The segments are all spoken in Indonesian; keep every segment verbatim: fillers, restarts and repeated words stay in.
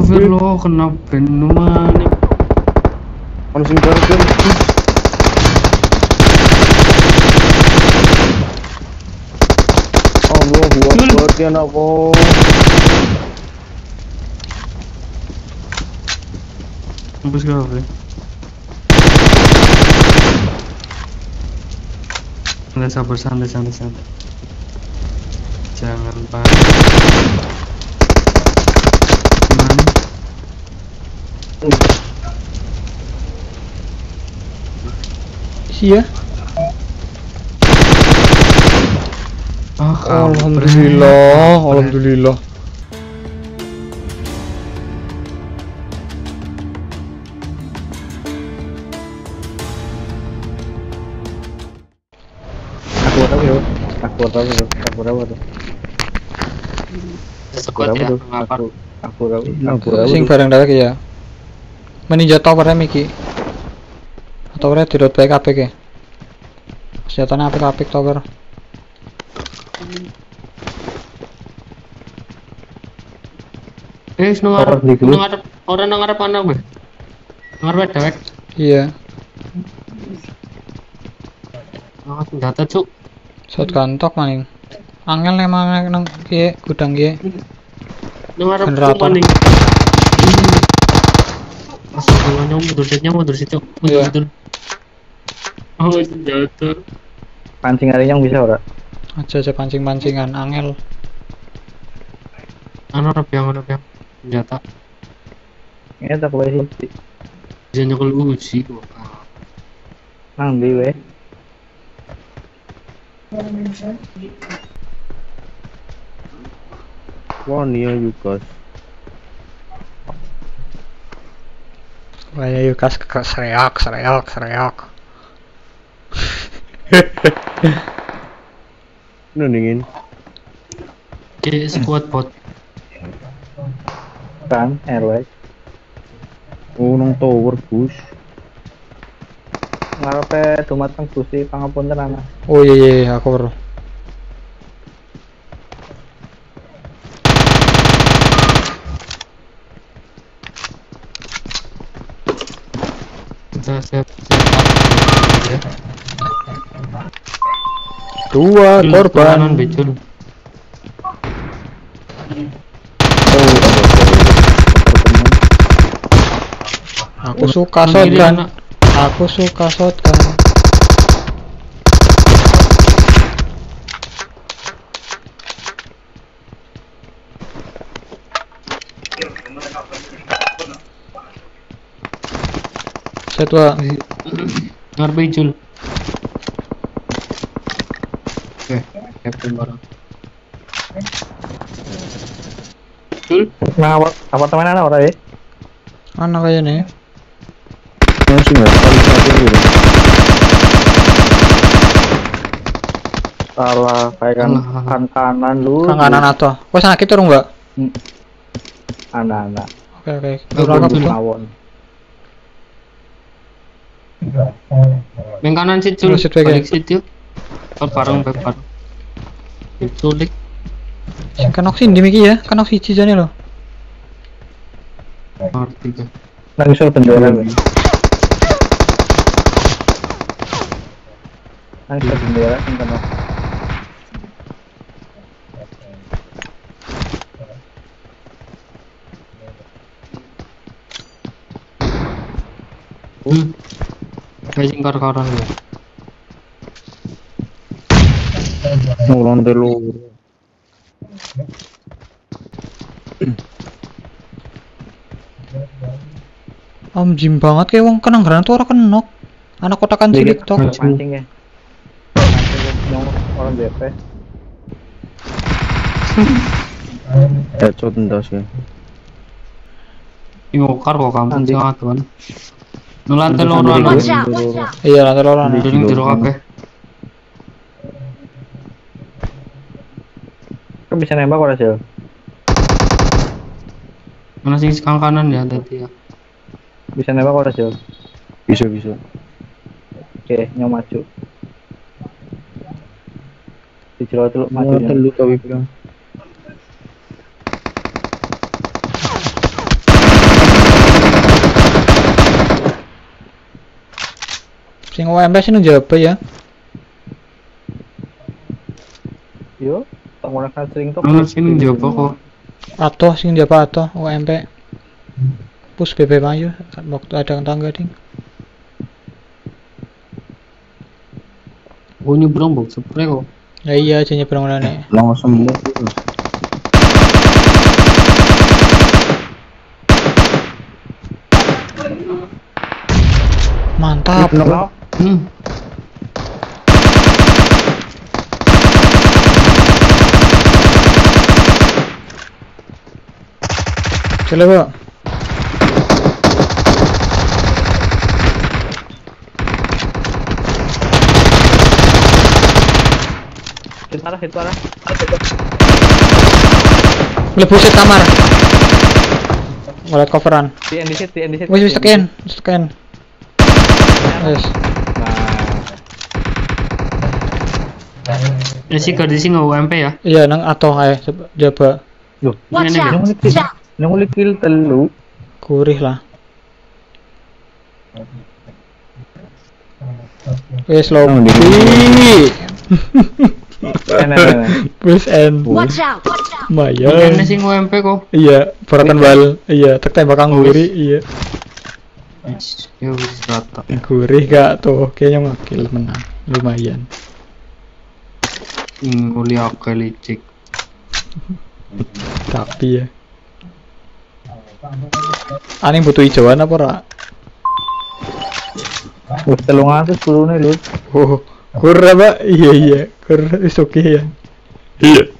sopir lo kena ban maning. Ono sing garden. Oh, gua gua dia nopo. Bus gawe. Santai sabar, santai santai santai. Jangan panik. Iya. Ah, alhamdulillah, alhamdulillah. Aku tahu yo, aku tahu yo, aku tahu yo. Sekuat ya, ngapar. Aku tahu, aku tahu. Sing barang dadak ya. Meninjau towernya Miki. Towernya di dot baik apik ya. Senjatanya apik-apik tower. Eh, seneng ngarep, seneng ngarep, orang ngarep mana gue? Ngarep dewek. Iya. Ngarep senjata cuk. Shot kantok maning. Angel emang nang kie gudang kie. Ngarep maning. Nyom mundur setnya mundur situ mundur mundur oh jatuh pancing hari yang bisa ora aja aja pancing pancingan angel anu rep yang rep yang senjata ya tak boleh sih jangan nyokol uji kok nang di weh one year you guys. Wah yuk kas ke sereak sereak sereak. Nundingin. Jadi squad bot. Kang airway. Unung tower bus. Ngarepe dumateng Gusti pangapunten ana. Oh iya iya aku weruh. Dua korban. Bicul. Aku suka shotgun. Aku suka shotgun. Satu ngarbejul. Oke, captain barang. Betul. Nah, apa teman anak orang ya? Anak aja nih. Langsung ya, kali satu gitu. Salah, kayak kan kan kanan lu. Kanan atau? Wes anak itu enggak? Anak-anak. Oke, oke. Turun lawan. Bengkanan sih culik, balik situ. Parang bepar. Culik. Kanok sih di Miki ya, kanok sih cijane loh. Artinya. Lagi soal bendera. Lagi soal bendera, kanok. Hmm. Kayak kar-karan ya. Ngulon dulu. Om jim banget kayak wong kenang granat ora kenok. Anak kotakan cilik tok pancing ya. Orang B P. Headshot ndas ya. Yo kar kok kampung sangat tuan. Nulantai loro ana. Iya, lantai loro ana. Dudung jero kabeh. Kok bisa nembak ora, Sil? Mana sing sekang kanan ya tadi ya. Bisa nembak ora, Sil? Bisa, bisa. Oke, nyom maju. Dijelok teluk maju. Teluk kawi bilang. Sing O M S ini Jaba ya. Yo, menggunakan sering tuh. Ono sing Jaba kok. Atoh sing Jaba atoh O M P. Push B P Mayu waktu ada tangga ding. Oh nyebrang bok sepre kok. Ya iya aja nyebrang ora nek. Langsung mut. Mantap. Hmm. Coba. Hit parah, hit parah. Lebusin kamar. Walet coveran. Di end di sit, di end di sit. Wis wis scan, scan. Yes. Nah. Isi kode sing O M P ya? Iya, nang atoh ae coba. Yo. Nang oleh kill telu. Kurih lah. Wes slow. Wes en. Watch out. Mayan. Nang sing O M P kok. Iya, peratan bal. Iya, tek tembak kang guri, iya. Yo wis rata. Gurih gak tuh, kayaknya makil menang. Lumayan. Ing kuliah kali cek. Tapi ya. Aning butuh hijauan apa ora? Wis telung atus kurune lho. Oh, kur apa? Iya iya, kur wis oke ya. Iya.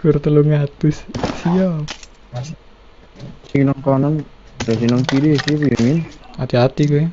Kur telung atus. Siap. Sing nang kanan. Dari nang kiri sih, Bimin. Hati-hati gue.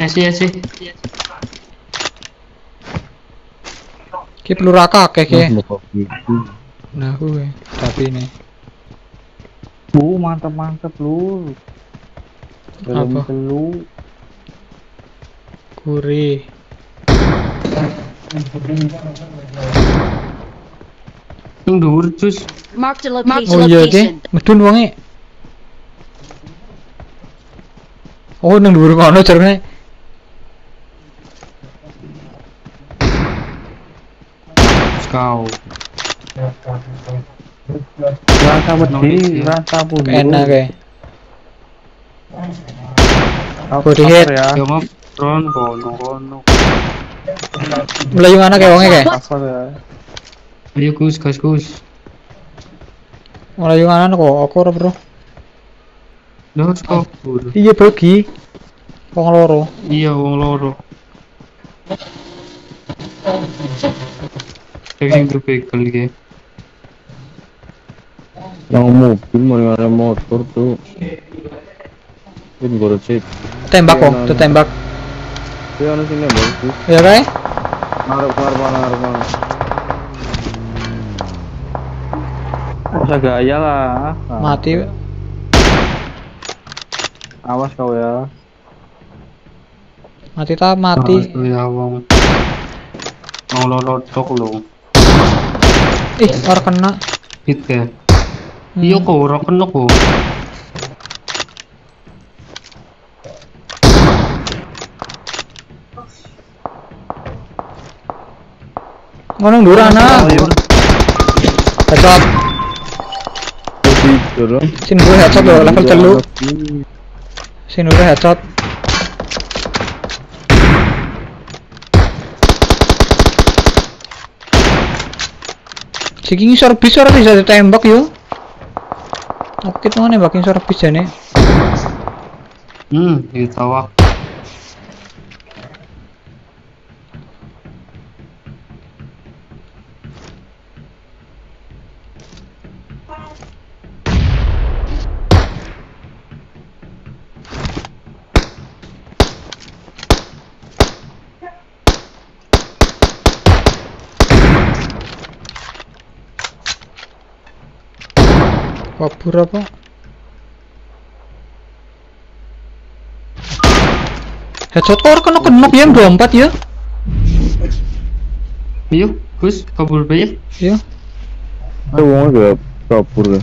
Eh sih, sih. Ki perlu rakak keke. Nah, gue tapi ini. Bu, mantap-mantap lu. Belum telu. Kuri. Ning dhuwur cus. Mark the location. Oh iya ge, medun wonge. Oh, nang dhuwur kono jarene. Kau. Rasa wedi, rasa pun. Enak e. Aku dihet ya. Yo mau drone kono-kono. Melayu anak e wonge kae. Ayo kus, kus, kus. Melayu anak kok aku ora, Bro. Dos kok. Iya bagi wong loro. Iya wong loro. Sing tuh vehicle iki. Yang mobil mau ada motor tuh. Ini gua cek. Tembak kok, tuh tembak. Dia ono sini nembak tuh. Ya kae? Maruk maruk maruk. Usah gaya lah. Mati. Awas kau ya. Mati tak mati. Nololol tok lu. Ih, ora kena. Hit ya. Iya kok ora kena kok. Ngono ndur ana. Headshot. Sini gue headshot lo level telu. Sini udah headshot. Siki ngisor bis ora bisa ditembak yo. Aku kit mau nembak ngisor bis jane. Hmm, iki tawak. Kabur apa? Headshot kok kena kenok ya M dua puluh empat ya? Yuk, Gus, kabur bae. Iya. Aduh, wong gak kabur.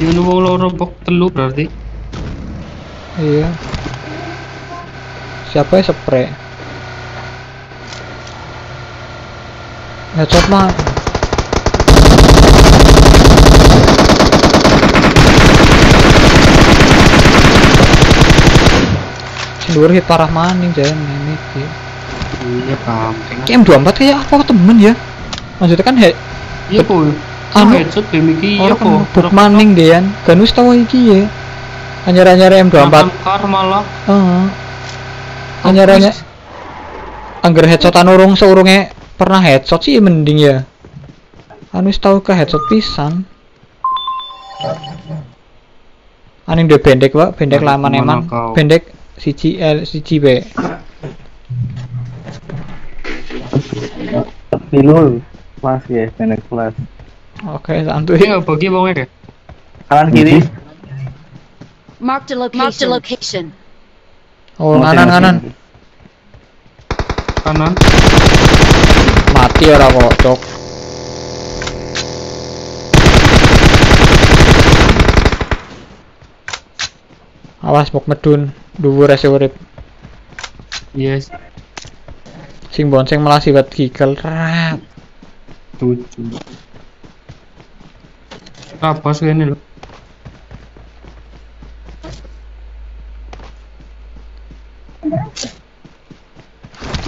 Yo wong loro pok telu berarti. Iya. siapa ya spray headshot mah. Seluruh hit parah maning jalan ini sih. Iya kampung. M dua puluh empat kayak apa temen ya? Maksudnya kan head. Iya kok. Anu headshot demiki ya kok. Buk maning dean. Ganus tahu iki ya. Anyar-anyar M dua puluh empat. Kar malah. Heeh. Anyar-anyar. Angger headshot anu urung seurunge pernah headshot sih mending ya. Anu wis tahu ke headshot pisan. Aning de pendek, Pak. Pendek laman eman. Pendek C G L, C G B. Binul, kelas ya, pendek kelas. Oke, santuy. Ini bagi bawah ya. Kanan kiri. Mark the location. Mark the location. Oh, kanan kanan. Kanan. Mati ora kocok. Awas bok medun. Duwur ase urip. Yes. Sing bonceng malah siwat gikel rat. tujuh. Apa sih ini lho?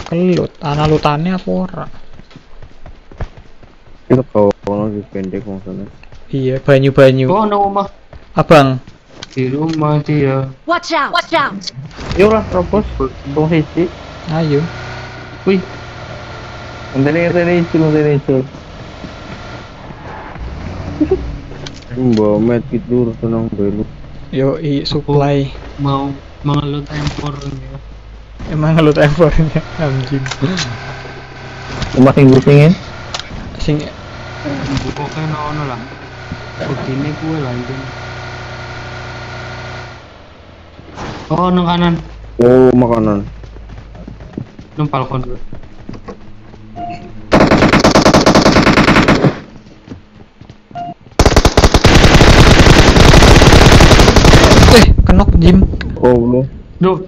Kelut, ana lutane apa ora? Itu kono di pendek maksudnya. Iya, banyu-banyu. Kono omah. Abang di rumah dia. Watch out, watch out. Yo lah robos, tong hiji. Ayo. Wih. Ndene rene iki ndene iki. Mbok met tidur seneng belu. Yo i supply mau mengelut M empat ya. Emang ngelut M empat ya, anjing. Cuma sing kupingin. Sing bukoke ono lah. Begini kuwi lanjut. Oh, nang kanan. Oh, makanan. Nang balkon. Eh, kenok Jim. Oh, lo. Duh.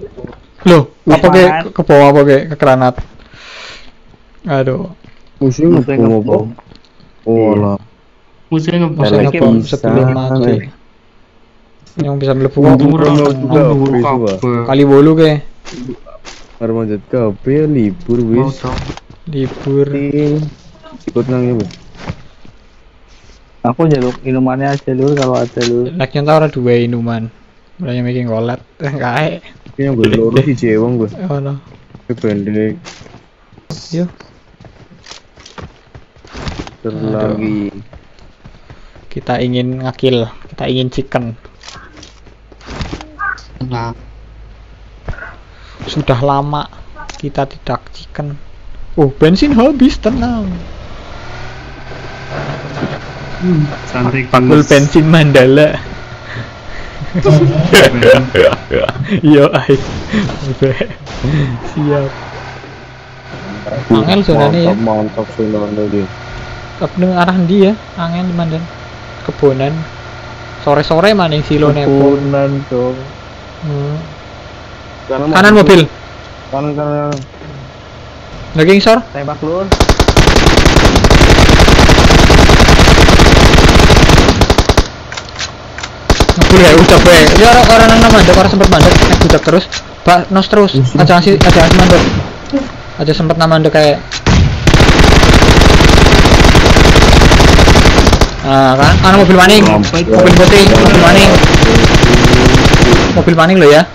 Loh, apa ke ke bawah apa ke ke granat. Aduh. Musuh ngebom. Oh, lah. Musuh ngebom sebelum mati. Yang bisa melepuh kali bolu ke harmanjat kabe libur wis libur ikut nangnya aku jaluk inumannya aja lur kalau ada lur naknya tau ada dua inuman mulanya making golat kayak ini yang gue lurus di jewang gue oh no ke pendek yuk terlagi kita ingin ngakil kita ingin chicken. Nah. Sudah lama kita tidak chicken. Oh, bensin habis, tenang. Hmm, santai pakul bensin Mandala. Yo, ayo. Siap. Angel zonanya ya. Mantap zonanya dia. Tetap dengan arah dia, angel di Mandala. Kebonan. Sore-sore maning silo nepon. Kebonan dong. Hmm. Kanan, kanan mobil. Kanan kanan. Lagi ngisor. Tembak lur. Ngebul ya udah be. Ya orang-orang nang mandek, orang sempat mandek, nek budak terus, bak nos terus. Aja asih, aja asih mandek. Aja sempat nang mandek kayak. Ah, kan kanan mobil maning. Mobil putih, mobil maning. Mobil maning lo ya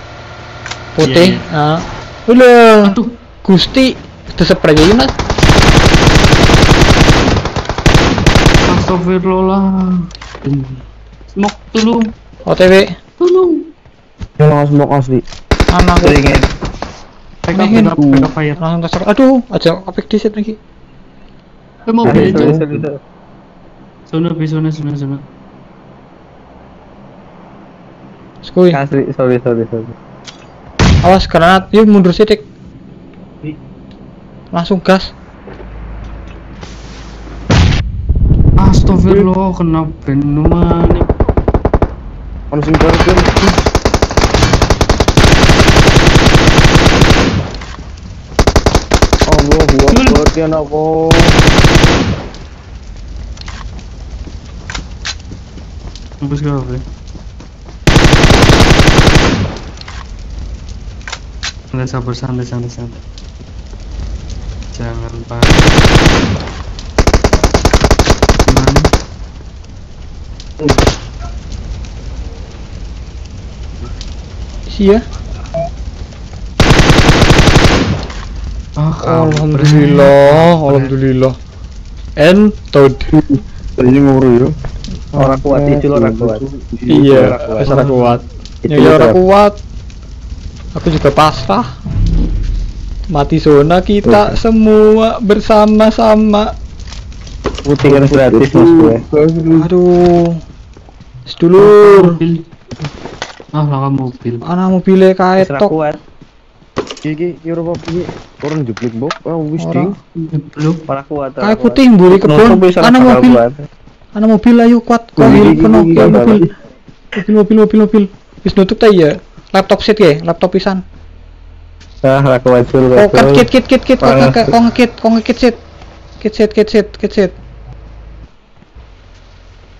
putih yeah, yeah. Uh. Udah aduh gusti disepray aja mas astagfirullah smoke dulu otw dulu jangan smoke asli anak gue pengen langsung terserah aduh aja kopik diset lagi gue mau beli aja sana sana sana sana Skuy. Sorry, sorry, sorry, sorry. Awas granat, yuk mundur sedikit. Langsung gas. Astagfirullah, kena benuman. Langsung gas. matian aku. Mampus ke apa? Santai, sabar, santai, santai, santai. Jangan panik. Gimana? Iya. Ah, alhamdulillah, alhamdulillah. Entod. Tadi nguru yo. Ora kuat iki, ora kuat. Iya, ora kuat. Ya ora kuat. Aku juga pasrah. Mati zona kita semua bersama-sama. Putih kan gratis Mas gue. Aduh. Sedulur. Ah, lawan mobil. Ana mobile kae tok. Iki iki Eropa iki orang jeblok, Bok. Ah, wis ding. Jeblok para kuat. Kae putih mburi kebon. Ana mobil. Ana mobil ayo kuat. Kok penuh mobil. Mobil mobil mobil mobil. Wis nutup ta ya? Laptop set ya, laptop pisan. Nah, ra kuat full. Oh, kit kit kit kit kit kok ngekit, kok ngekit set. Kit set, kit set, kit set.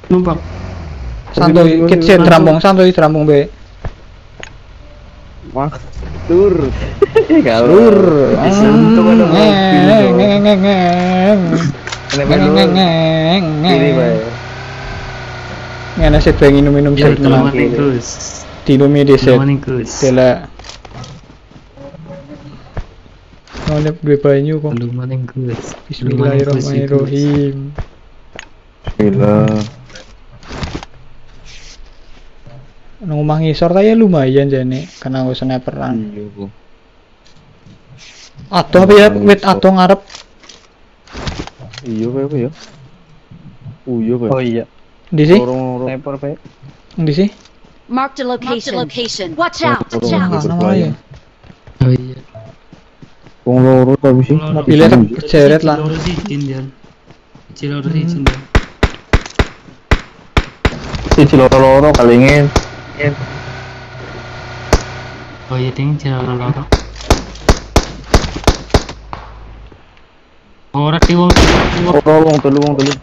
Numpang. Santai, kit set rambung, santai rambung be. Wah, tur. Galur. Disuntuk ada mobil. Ngeng ngeng ngeng. Ngeng ngeng ngeng. Ngene set pengen minum-minum set tenang terus. Dilumi di set tela nolep dua banyu kok bismillahirrahmanirrahim bismillah ngomah ngisor kaya lumayan jane kena aku sniperan aduh apa ya wit aduh ngarep iya kaya apa ya uyo kaya oh iya di sih sniper kaya di sih mark the location. Mark the location. Watch out. Watch out. Oh iya. Wong loro ta wis mobilnya kejeret lah. Loro izin dia. Kecil loro izin dia. Kecil loro kalingin. Oh iya ting kecil loro. Ora ki wong wong telu wong telu.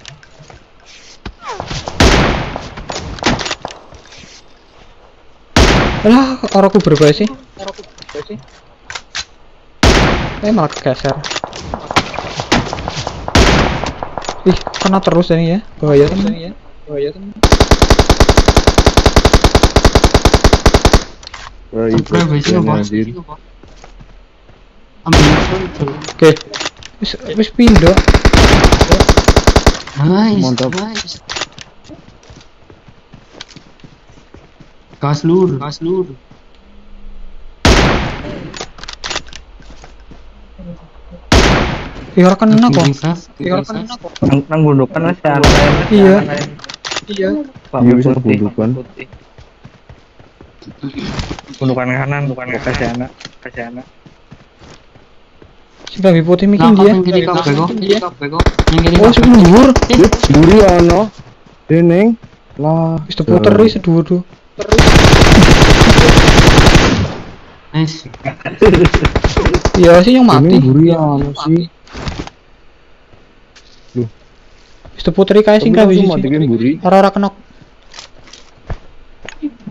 Alah, orang aku berbahaya sih. Orang aku berbahaya sih. Eh malah kegeser. Ih, kena terus ini ya. Bahaya kan ini ya. Bahaya kan. Oke. Wis wis pindho. Nice. Mantap. Nice. Gas lur, gas lur. Iya kan enak kok. Iya kan enak kok. Nang gundukan Mas. Iya. Iya. Iya bisa gundukan. Gundukan kanan, bukan ke sana, ke sana. Sudah dipotong mikin dia. Oh, sedur. Duri ono. Dening. Lah, wis diputer wis sedur. Nice. Iya sih yang mati. Burian sih. Loh. Itu putri kae sing kawis. Ora-ora kenok.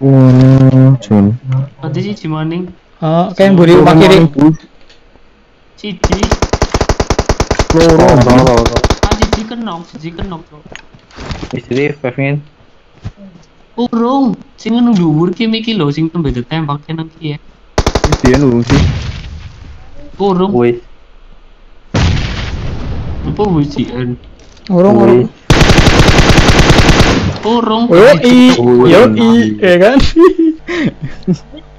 Wah, jon. Tadi sih jimane. Heeh, kae mburi ke kiri. Cici. Loro, loro. Tadi dikenok, dikenok. Wis ref, Fafin. Urung, sing nang dhuwur ki miki lho sing tembe ditembak nang ki ya. Dia urung sih. Urung. Woi. Apa wujian? Urung. Urung. Yo i, yo i, ya kan?